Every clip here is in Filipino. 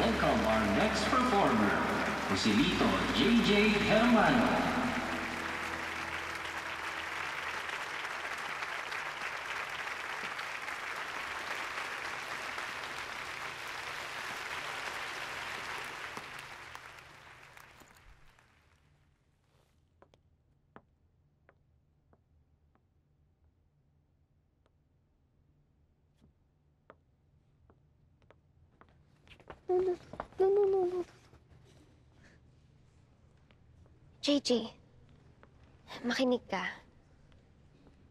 welcome our next performer, Lucilito Jayjay Hermano. No. JJ, makinig ka.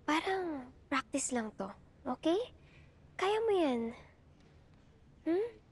Parang practice lang to, okay? Kaya mo yan. Hmm?